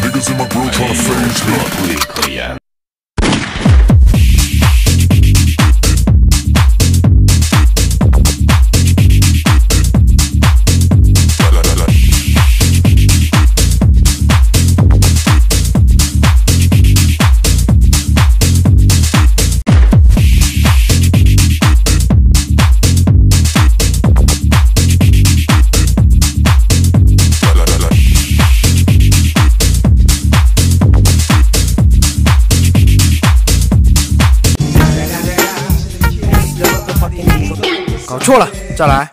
Niggas in my grill trying to phase me. Yeah.搞错了，再来。